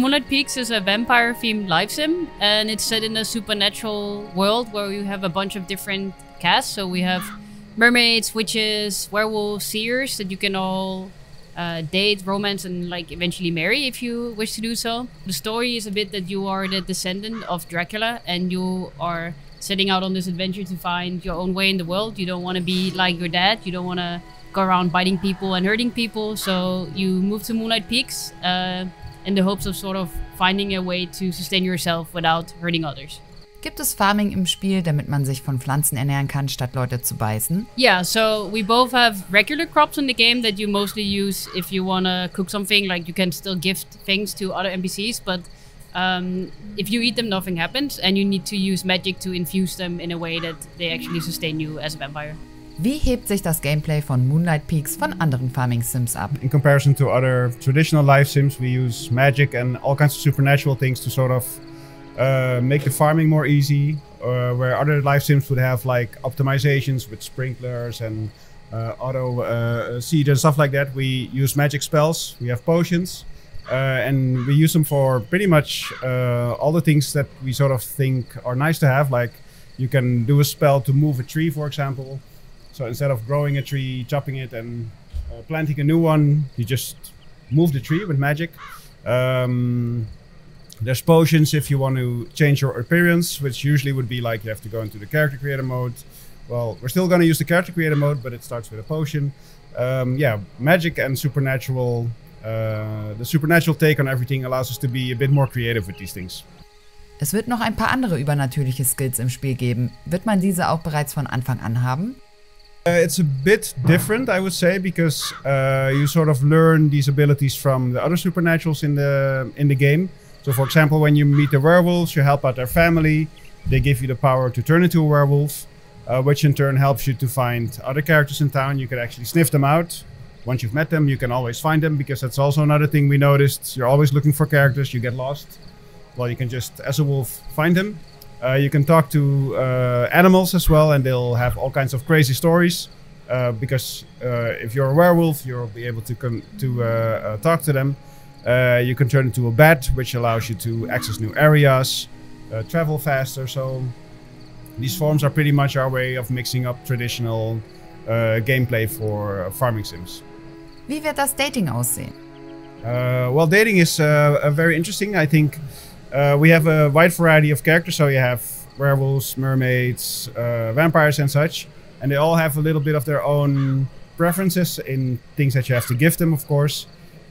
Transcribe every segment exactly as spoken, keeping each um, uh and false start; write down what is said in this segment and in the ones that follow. Moonlight Peaks is a vampire-themed live sim, and it's set in a supernatural world where you have a bunch of different casts. So we have mermaids, witches, werewolves, seers that you can all uh, date, romance, and like eventually marry if you wish to do so. The story is a bit that you are the descendant of Dracula, and you are setting out on this adventure to find your own way in the world. You don't want to be like your dad. You don't want to go around biting people and hurting people. So you move to Moonlight Peaks uh, in the hopes of sort of finding a way to sustain yourself without hurting others. Gibt es Farming im Spiel, damit man sich von Pflanzen ernähren kann, statt Leute zu beißen? Yeah, so we both have regular crops in the game that you mostly use if you want to cook something. Like you can still gift things to other N P Cs, but um, if you eat them, nothing happens, and you need to use magic to infuse them in a way that they actually sustain you as a vampire. Wie hebt sich das Gameplay von Moonlight Peaks von anderen Farming Sims ab? In comparison to other traditional live sims, we use magic and all kinds of supernatural things to sort of uh, make the farming more easy. Uh, where other live sims would have like optimizations with sprinklers and uh, auto uh, seed and stuff like that, we use magic spells. We have potions, uh, and we use them for pretty much uh, all the things that we sort of think are nice to have. Like you can do a spell to move a tree, for example. So instead of growing a tree, chopping it and uh, planting a new one, you just move the tree with magic. Um, there's potions if you want to change your appearance, which usually would be like you have to go into the character creator mode. Well, we're still going to use the character creator mode, but it starts with a potion. Um, yeah, magic and supernatural, uh, the supernatural take on everything allows us to be a bit more creative with these things. Es wird noch ein paar andere übernatürliche Skills im Spiel geben. Wird man diese auch bereits von Anfang an haben? Uh, it's a bit different, I would say, because uh, you sort of learn these abilities from the other supernaturals in the in the game. So, for example, when you meet the werewolves, you help out their family. They give you the power to turn into a werewolf, uh, which in turn helps you to find other characters in town. You can actually sniff them out. Once you've met them, you can always find them, because that's also another thing we noticed. You're always looking for characters. You get lost. Well, you can just, as a wolf, find them. Uh, you can talk to uh, animals as well, and they'll have all kinds of crazy stories. Uh, because uh, if you're a werewolf, you'll be able to come to uh, uh, talk to them. Uh, you can turn into a bat, which allows you to access new areas, uh, travel faster. So these forms are pretty much our way of mixing up traditional uh, gameplay for uh, farming sims. Wie wird das Dating aussehen? Uh, well, dating is uh, uh, very interesting, I think. Uh, we have a wide variety of characters, so you have werewolves, mermaids, uh, vampires and such. And they all have a little bit of their own preferences in things that you have to give them, of course.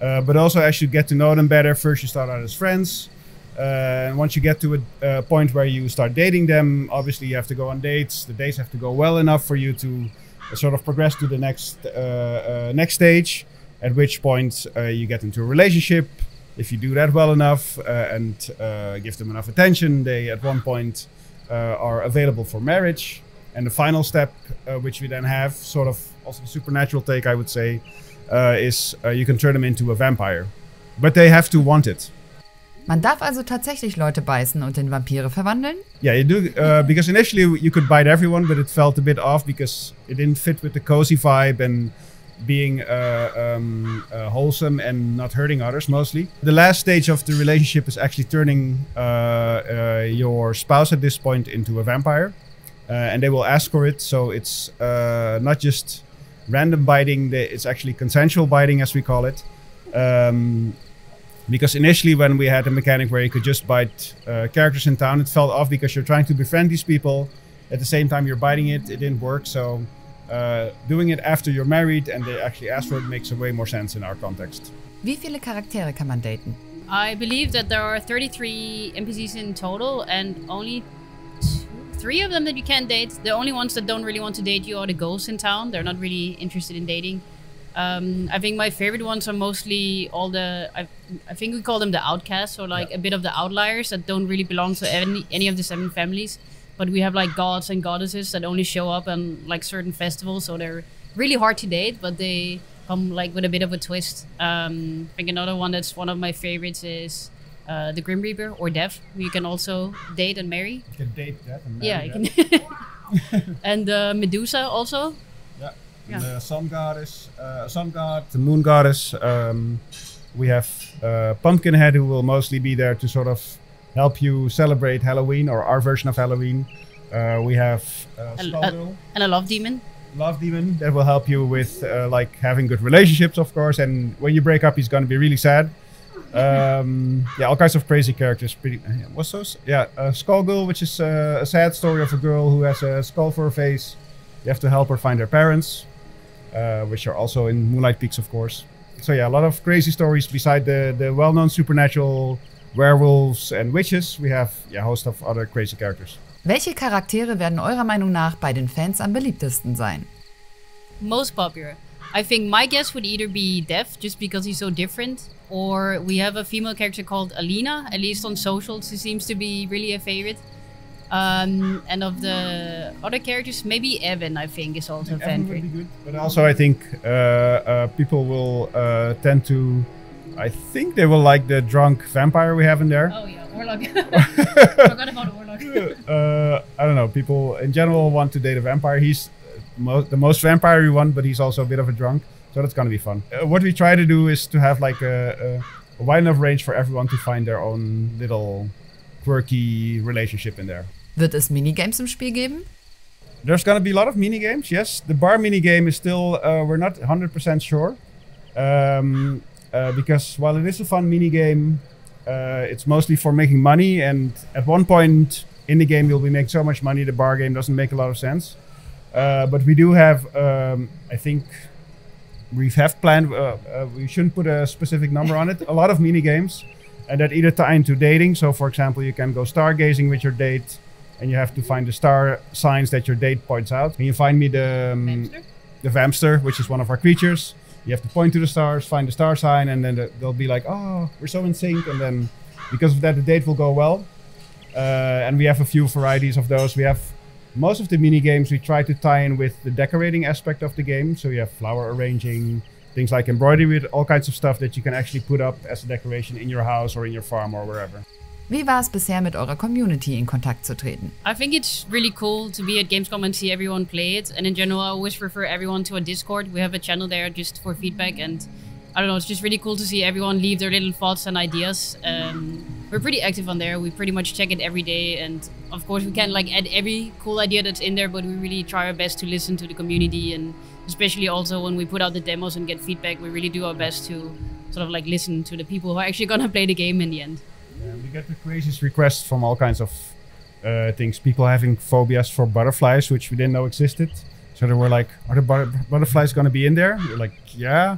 Uh, but also, as you get to know them better, first you start out as friends. Uh, and once you get to a uh, point where you start dating them, obviously you have to go on dates. The dates have to go well enough for you to uh, sort of progress to the next, uh, uh, next stage. At which point uh, you get into a relationship. If you do that well enough uh, and uh, give them enough attention, they at one point uh, are available for marriage. And the final step, uh, which we then have, sort of also a supernatural take, I would say, uh, is uh, you can turn them into a vampire. But they have to want it. Man darf also tatsächlich Leute beißen und in Vampire verwandeln? Yeah, you do, uh, because initially you could bite everyone, but it felt a bit off because it didn't fit with the cozy vibe and being uh, um, uh, wholesome and not hurting others, mostly. The last stage of the relationship is actually turning uh, uh, your spouse at this point into a vampire. Uh, and they will ask for it, so it's uh, not just random biting, they, it's actually consensual biting, as we call it. Um, because initially when we had a mechanic where you could just bite uh, characters in town, it felt off because you're trying to befriend these people. At the same time you're biting it, it didn't work, so Uh, doing it after you're married and they actually ask for it makes way more sense in our context. Wie viele Charaktere kann man daten? I believe that there are thirty-three N P Cs in total, and only two, three of them that you can date. The only ones that don't really want to date you are the ghosts in town. They're not really interested in dating. Um, I think my favorite ones are mostly all the, I, I think we call them the outcasts, or like yeah. a bit of the outliers that don't really belong to any, any of the seven families. But we have like gods and goddesses that only show up on like certain festivals, so they're really hard to date, but they come like with a bit of a twist. Um, I think another one that's one of my favorites is uh, the Grim Reaper, or Dev, who you can also date and marry. You can date Dev and marry Yeah, you can. And uh, Medusa also. Yeah, yeah. The sun goddess, uh, sun god, the moon goddess. Um, We have uh, Pumpkinhead, who will mostly be there to sort of help you celebrate Halloween, or our version of Halloween. Uh, we have uh, Skullgirl. And a Love Demon. Love Demon, that will help you with uh, like having good relationships, of course. And when you break up, he's going to be really sad. Um, yeah, all kinds of crazy characters. Pretty, what's those? Yeah, uh, Skullgirl, which is uh, a sad story of a girl who has a skull for her face. You have to help her find her parents, uh, which are also in Moonlight Peaks, of course. So yeah, a lot of crazy stories beside the, the well-known supernatural werewolves and witches. We have yeah, a host of other crazy characters. Welche Charaktere werden eurer Meinung nach bei den Fans am beliebtesten sein? Most popular. I think my guess would either be Dev, just because he's so different, or we have a female character called Alina. At least on social, she seems to be really a favorite. Um, and of the other characters, maybe Evan, I think, is also a fan favorite. But also, I think uh, uh, people will uh, tend to. I think they will like the drunk vampire we have in there. Oh yeah, Orlock. Forgot about Orlock. uh, I don't know. People in general want to date a vampire. He's mo the most vampire-y one, but he's also a bit of a drunk. So that's gonna be fun. Uh, what we try to do is to have like a, a wide enough range for everyone to find their own little quirky relationship in there. Wird es Minigames im Spiel geben? There's gonna be a lot of minigames. Yes, the bar minigame is still uh, we're not one hundred percent sure. Um, Uh, because while it is a fun minigame, uh, it's mostly for making money, and at one point in the game you'll be making so much money the bar game doesn't make a lot of sense. Uh, but we do have, um, I think, we have planned, uh, uh, we shouldn't put a specific number on it, a lot of minigames, and that either tie into dating. So for example, you can go stargazing with your date, and you have to find the star signs that your date points out. Can you find me the, um, Vampster? the Vampster, which is one of our creatures? You have to point to the stars, find the star sign, and then the, they'll be like, oh, we're so in sync. And then because of that, the date will go well. Uh, and we have a few varieties of those. We have most of the mini games we try to tie in with the decorating aspect of the game. So you have flower arranging, things like embroidery, with all kinds of stuff that you can actually put up as a decoration in your house or in your farm or wherever. Wie war es bisher, mit eurer Community in Kontakt zu treten? I think it's really cool to be at Gamescom and see everyone play it. And in general, I always refer everyone to a Discord. We have a channel there just for feedback. And I don't know, it's just really cool to see everyone leave their little thoughts and ideas. Um, we're pretty active on there. We pretty much check it every day. And of course, we can't like add every cool idea that's in there, but we really try our best to listen to the community. And especially also when we put out the demos and get feedback, we really do our best to sort of like listen to the people who are actually gonna play the game in the end. And we get the craziest requests from all kinds of uh, things. People having phobias for butterflies, which we didn't know existed. So they were like, are the butter butterflies going to be in there? We're like, yeah.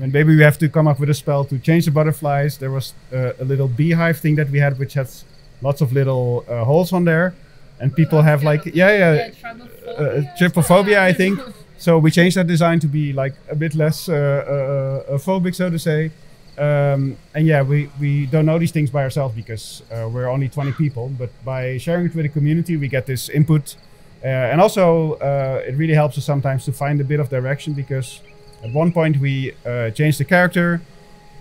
And maybe we have to come up with a spell to change the butterflies. There was uh, a little beehive thing that we had, which has lots of little uh, holes on there. And people oh, have like, yeah, yeah, yeah uh, trypophobia, I think. So we changed that design to be like a bit less uh, uh, phobic, so to say. Um, and yeah, we, we don't know these things by ourselves because uh, we're only twenty people, but by sharing it with the community, we get this input. Uh, and also, uh, it really helps us sometimes to find a bit of direction, because at one point we uh, changed the character.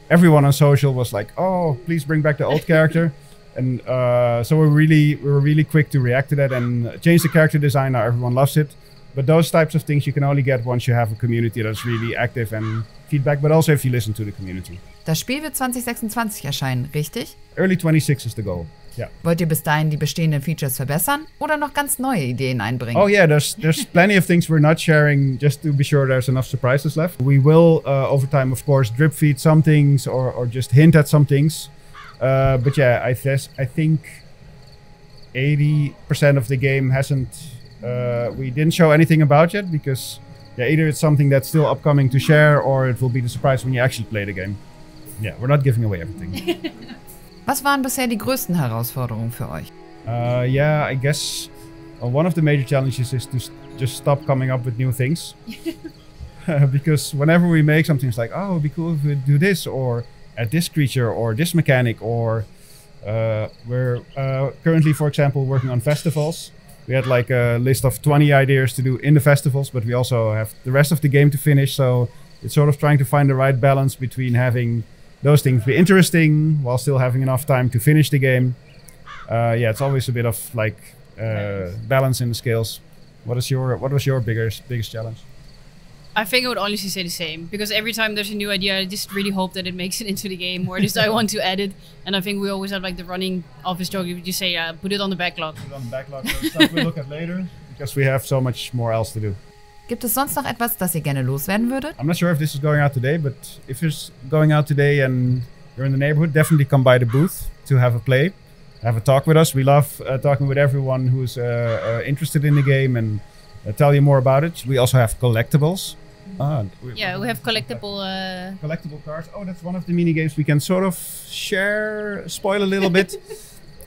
Everyone on social was like, oh, please bring back the old character. And uh, so we're really, we're really quick to react to that and change the character design. Now everyone loves it. But those types of things you can only get once you have a community that's really active and feedback, but also if you listen to the community. Das Spiel wird zwanzig sechsundzwanzig erscheinen, richtig? Early twenty-six is the goal, yeah. Wollt ihr bis dahin die bestehenden Features verbessern oder noch ganz neue Ideen einbringen? Oh yeah, there's, there's plenty of things we're not sharing, just to be sure there's enough surprises left. We will, uh, over time, of course, drip feed some things or, or just hint at some things. Uh, but yeah, I, th I think eighty percent of the game hasn't... Uh, we didn't show anything about yet, because yeah, either it's something that's still upcoming to share, or it will be the surprise when you actually play the game. Yeah, we're not giving away everything. Was waren bisher die größten Herausforderungen für euch? Uh, yeah, I guess uh, one of the major challenges is to just stop coming up with new things. uh, because whenever we make something, it's like, oh, it would be cool if we do this, or add this creature, or this mechanic, or uh, we're uh, currently, for example, working on festivals. We had like a list of twenty ideas to do in the festivals, but we also have the rest of the game to finish. So it's sort of trying to find the right balance between having those things be interesting while still having enough time to finish the game. Uh, yeah, it's always a bit of like uh, balance in the scales. What is your what was your biggest biggest challenge? I think I would honestly say the same, because every time there's a new idea, I just really hope that it makes it into the game, or just I want to add it. And I think we always have like the running office joke, you just say, uh, put it on the backlog. Put it on the backlog, so stuff we look at later, because we have so much more else to do. Gibt es sonst noch etwas, das ihr gerne loswerden würdet? I'm not sure if this is going out today, but if it's going out today and you're in the neighborhood, definitely come by the booth to have a play, have a talk with us. We love uh, talking with everyone who's uh, uh, interested in the game and uh, tell you more about it. We also have collectibles. Ah, we, yeah, we have collectible... Uh, collectible cards. Oh, that's one of the mini-games we can sort of share, spoil a little bit.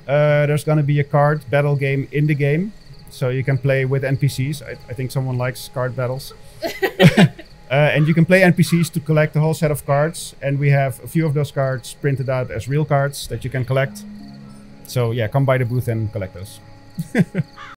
Uh, there's going to be a card battle game in the game. So you can play with N P Cs. I, I think someone likes card battles. uh, and you can play N P Cs to collect a whole set of cards. And we have a few of those cards printed out as real cards that you can collect. So yeah, come by the booth and collect those.